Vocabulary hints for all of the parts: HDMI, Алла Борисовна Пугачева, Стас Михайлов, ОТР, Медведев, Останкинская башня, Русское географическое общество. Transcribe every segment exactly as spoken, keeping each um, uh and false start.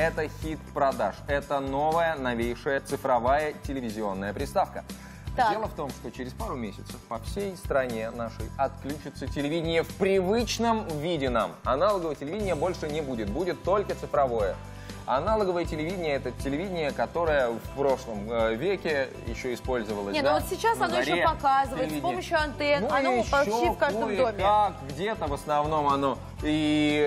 Это хит продаж. Это новая, новейшая цифровая телевизионная приставка. Так. Дело в том, что через пару месяцев по всей стране нашей отключится телевидение в привычном виде нам. Аналогового телевидения больше не будет, будет только цифровое. Аналоговое телевидение – это телевидение, которое в прошлом веке еще использовалось. Нет, да? Но вот сейчас оно еще показывает с помощью антенн, ну, оно почти в каждом доме. Где-то в основном оно и,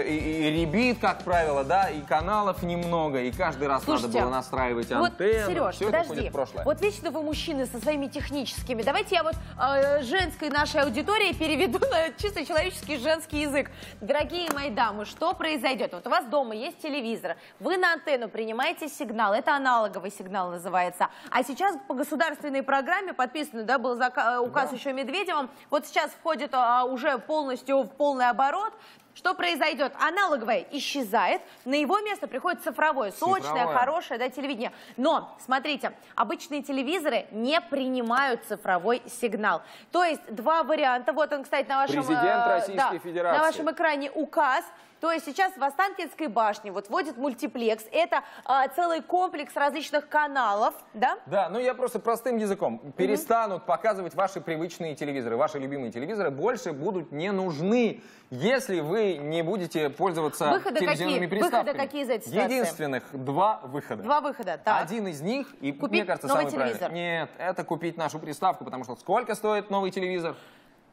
и, и ребит, как правило, да, и каналов немного, и каждый раз Слушайте, надо было настраивать антенну. Вот, Сереж, все подожди, вот вечно вы мужчины со своими техническими. Давайте я вот э, женской нашей аудитории переведу на чисто человеческий женский язык. Дорогие мои дамы, что произойдет? Вот у вас дома есть телевизор, вы на антенну принимаете сигнал, это аналоговый сигнал называется. А сейчас по государственной программе подписано, да, был указ да. еще Медведевым, вот сейчас входит а, уже полностью в полный оборот. Что произойдет? Аналоговое исчезает, на его место приходит цифровое, цифровое. сочное, хорошее, да, телевидение. Но, смотрите, обычные телевизоры не принимают цифровой сигнал. То есть два варианта. Вот он, кстати, на вашем, Президент Российской да, Федерации. На вашем экране указ. То есть сейчас в Останкинской башне вот вводит мультиплекс. Это а, целый комплекс различных каналов, да? Да, ну я просто простым языком. Перестанут mm-hmm. показывать ваши привычные телевизоры. Ваши любимые телевизоры больше будут не нужны, если вы не будете пользоваться выходы телевизионными какие? приставками. Выходы какие из этих ситуаций? Единственных два выхода. Два выхода, так. Один из них, и купить мне кажется, новый самый телевизор. Правильный. Нет, это купить нашу приставку, потому что сколько стоит новый телевизор?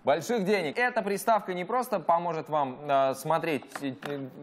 Больших денег. Эта приставка не просто поможет вам э, смотреть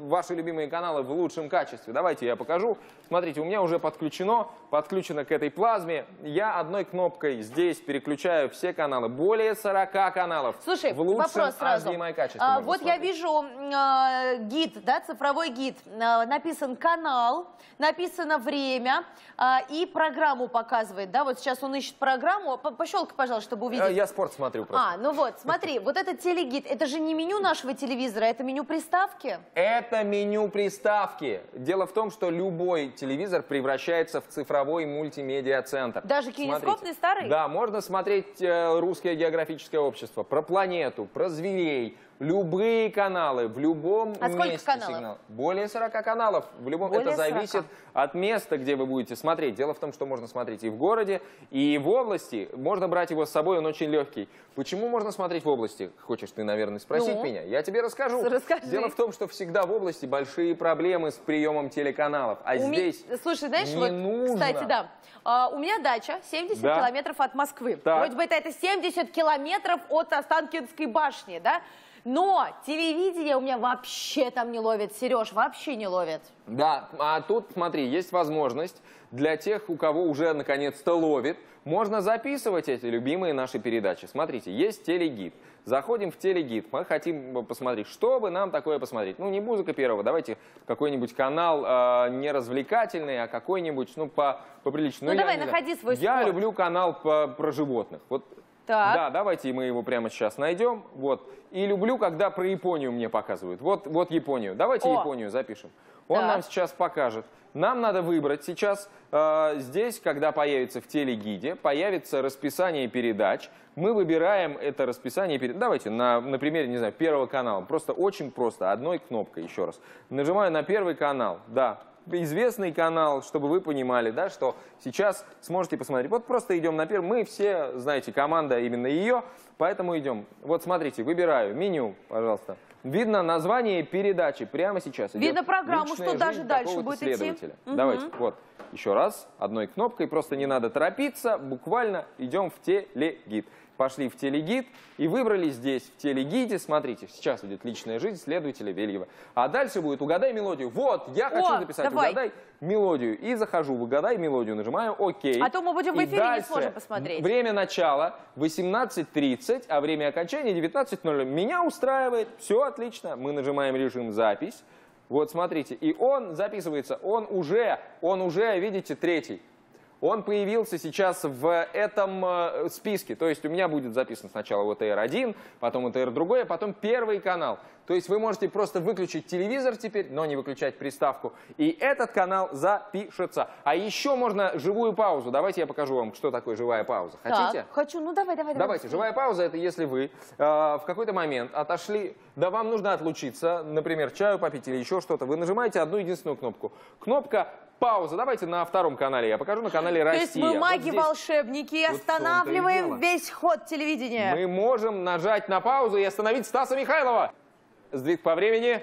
ваши любимые каналы в лучшем качестве. Давайте я покажу. Смотрите, у меня уже подключено, подключено к этой плазме. Я одной кнопкой здесь переключаю все каналы. Более сорока каналов. Слушай, в лучшем вопрос сразу. А, вот смотреть. Я вижу э, гид, да, цифровой гид. Э, написан канал, написано время э, и программу показывает. Да? Вот сейчас он ищет программу. Пощелкай, пожалуйста, чтобы увидеть. Я спорт смотрю просто. А, ну вот. Смотри, вот этот телегид, это же не меню нашего телевизора, это меню приставки? Это меню приставки. Дело в том, что любой телевизор превращается в цифровой мультимедиа-центр. Даже кинескопный старый? Да, можно смотреть э, «Русское географическое общество», про планету, про зверей, любые каналы, в любом месте. А сколько каналов? Сигнал. Более сорока каналов. В любом... Это зависит от места, где вы будете смотреть. Дело в том, что можно смотреть и в городе, и в области. Можно брать его с собой, он очень легкий. Почему можно смотреть? Смотреть в области, хочешь ты, наверное, спросить ну, меня, я тебе расскажу. Расскажи. Дело в том, что всегда в области большие проблемы с приемом телеканалов, а у здесь ми... Слушай, знаешь, не вот, нужно. Кстати, да, а, у меня дача семьдесят да. километров от Москвы, так. вроде бы это, это семьдесят километров от Останкинской башни, да? Но телевидение у меня вообще там не ловит, Сереж, вообще не ловит. Да, а тут, смотри, есть возможность для тех, у кого уже наконец-то ловит, можно записывать эти любимые наши передачи. Смотрите, есть телегид. Заходим в телегид, мы хотим посмотреть, что бы нам такое посмотреть. Ну, не музыка первого, давайте какой-нибудь канал э, не развлекательный, а какой-нибудь, ну, по, поприличному. Ну, ну, давай, я, находи знаю, свой спорт. Я люблю канал по, про животных. Вот. Так. Да, давайте мы его прямо сейчас найдем. Вот. И люблю, когда про Японию мне показывают. Вот, вот Японию. Давайте О. Японию запишем. Он так. нам сейчас покажет. Нам надо выбрать сейчас, э, здесь, когда появится в телегиде, появится расписание передач. Мы выбираем это расписание передач. Давайте на, на примере, не знаю, первого канала. Просто очень просто, одной кнопкой еще раз. Нажимаю на первый канал, да. Известный канал, чтобы вы понимали, да, что сейчас сможете посмотреть. Вот просто идем на первый. Мы все, знаете, команда именно ее, поэтому идем. Вот смотрите, выбираю меню, пожалуйста. Видно название передачи прямо сейчас. Видно программу, что даже дальше будет идти. Угу. Давайте, вот, еще раз, одной кнопкой, просто не надо торопиться, буквально идем в телегид. Пошли в телегид и выбрали здесь, в телегиде. Смотрите, сейчас идет личная жизнь следователя Вельева. А дальше будет «Угадай мелодию». Вот, я хочу О, записать давай. «Угадай мелодию». И захожу в «Угадай мелодию», нажимаю «Окей». А то мы будем в эфире, дальше, не сможем посмотреть. Время начала восемнадцать тридцать, а время окончания девятнадцать ноль ноль. Меня устраивает, все отлично. Мы нажимаем режим «Запись». Вот, смотрите, и он записывается, он уже, он уже, видите, третий. он появился сейчас в этом списке. То есть у меня будет записан сначала ОТР один, потом ОТР другой, а потом первый канал. То есть вы можете просто выключить телевизор теперь, но не выключать приставку, и этот канал запишется. А еще можно живую паузу. Давайте я покажу вам, что такое живая пауза. Хотите? Так, хочу. Ну давай, давай, давай. Давайте. Живая пауза — это если вы э, в какой-то момент отошли, да вам нужно отлучиться, например, чаю попить или еще что-то. Вы нажимаете одну единственную кнопку. Кнопка пауза. Давайте на втором канале. Я покажу на канале Россия. То есть мы маги-волшебники, вот останавливаем весь ход телевидения. Мы можем нажать на паузу и остановить Стаса Михайлова. Сдвиг по времени.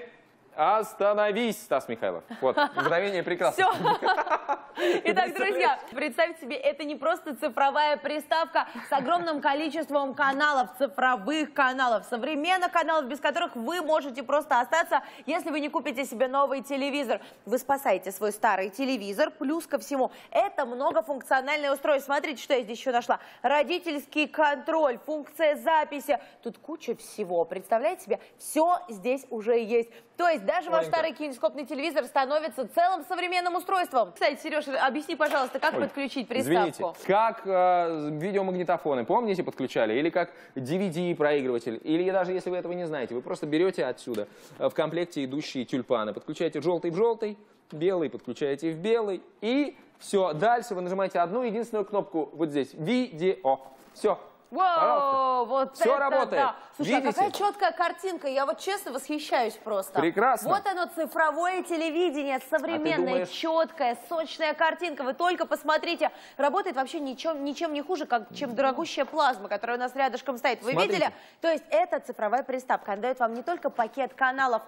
Остановись, Стас Михайлов. Вот, мгновение прекрасно. Все. Итак, друзья, представьте себе, это не просто цифровая приставка с огромным количеством каналов, цифровых каналов, современных каналов, без которых вы можете просто остаться, если вы не купите себе новый телевизор. Вы спасаете свой старый телевизор, плюс ко всему, это многофункциональное устройство. Смотрите, что я здесь еще нашла. Родительский контроль, функция записи. Тут куча всего. Представляете себе, все здесь уже есть. То есть даже маленько. Ваш старый кинескопный телевизор становится целым современным устройством. Кстати, Сереж, объясни, пожалуйста, как Ой, подключить приставку? Извините, как э, видеомагнитофоны, помните, подключали? Или как ди ви ди-проигрыватель? Или даже если вы этого не знаете, вы просто берете отсюда в комплекте идущие тюльпаны, подключаете желтый в желтый, белый подключаете в белый, и все. Дальше вы нажимаете одну единственную кнопку вот здесь, видео. Все. Воу, вот все это, работает. Да. Слушай, а какая четкая картинка. Я вот честно восхищаюсь просто. Прекрасно. Вот оно, цифровое телевидение, современное, а думаешь... четкое, сочная картинка. Вы только посмотрите. Работает вообще ничем, ничем не хуже, как, чем дорогущая плазма, которая у нас рядышком стоит. Вы Смотрите. видели? То есть это цифровая приставка. Она дает вам не только пакет каналов,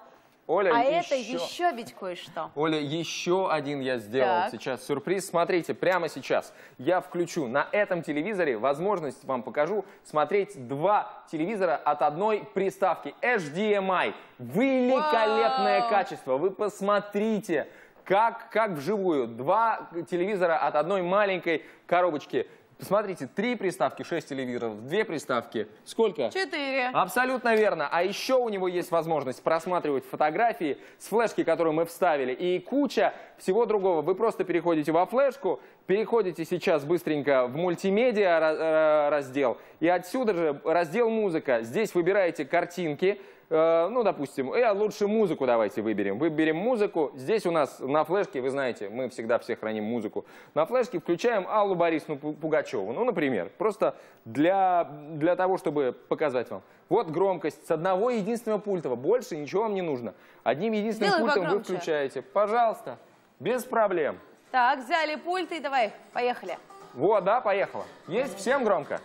Оля, а еще... это еще ведь кое-что. Оля, еще один я сделал так. сейчас сюрприз. Смотрите, прямо сейчас я включу на этом телевизоре возможность, вам покажу, смотреть два телевизора от одной приставки. эйч ди эм ай. Великолепное Вау! качество. Вы посмотрите, как, как вживую. Два телевизора от одной маленькой коробочки. Смотрите, три приставки, шесть телевизоров, две приставки. Сколько? Четыре. Абсолютно верно. А еще у него есть возможность просматривать фотографии с флешки, которую мы вставили, и куча всего другого. Вы просто переходите во флешку, переходите сейчас быстренько в мультимедиа раздел, и отсюда же раздел музыка. Здесь выбираете картинки. Ну, допустим, я лучше музыку давайте выберем. Выберем музыку. Здесь у нас на флешке, вы знаете, мы всегда все храним музыку. На флешке включаем Аллу Борисовну Пугачеву. Ну, например, просто для, для того, чтобы показать вам. Вот громкость с одного единственного пульта. Больше ничего вам не нужно. Одним единственным Сделай пультом погромче. вы включаете. Пожалуйста, без проблем. Так, взяли пульт и давай, поехали. Вот, да, поехала. Есть? Всем громко?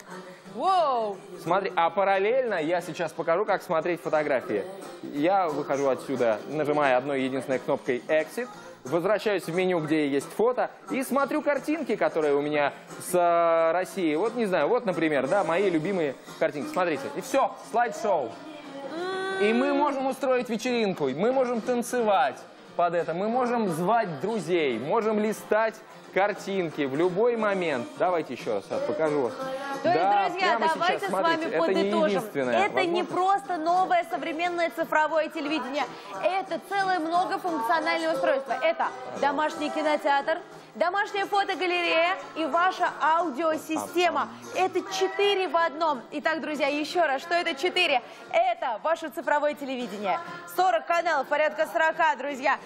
Воу! Смотри, а параллельно я сейчас покажу, как смотреть фотографии. Я выхожу отсюда, нажимая одной единственной кнопкой «Exit», возвращаюсь в меню, где есть фото, и смотрю картинки, которые у меня с э, России. Вот, не знаю, вот, например, да, мои любимые картинки. Смотрите, и все, слайд-шоу. И мы можем устроить вечеринку, мы можем танцевать под это, мы можем звать друзей, можем листать картинки в любой момент. Давайте еще раз покажу. То есть, да, друзья, давайте сейчас, с вами смотрите, подытожим. Это, не, это не просто новое современное цифровое телевидение. Это целое многофункциональное устройство. Это домашний кинотеатр, домашняя фотогалерея и ваша аудиосистема. Это четыре в одном. Итак, друзья, еще раз, что это четыре? Это ваше цифровое телевидение. сорок каналов, порядка сорока, друзья.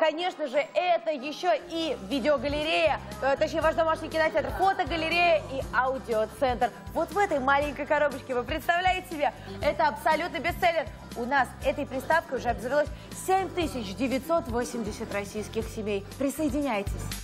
Конечно же, это еще и видеогалерея, точнее, ваш домашний кинотеатр, фотогалерея и аудиоцентр. Вот в этой маленькой коробочке, вы представляете себе, это абсолютно бестселлер. У нас этой приставкой уже обзавелось семь тысяч девятьсот восемьдесят российских семей. Присоединяйтесь.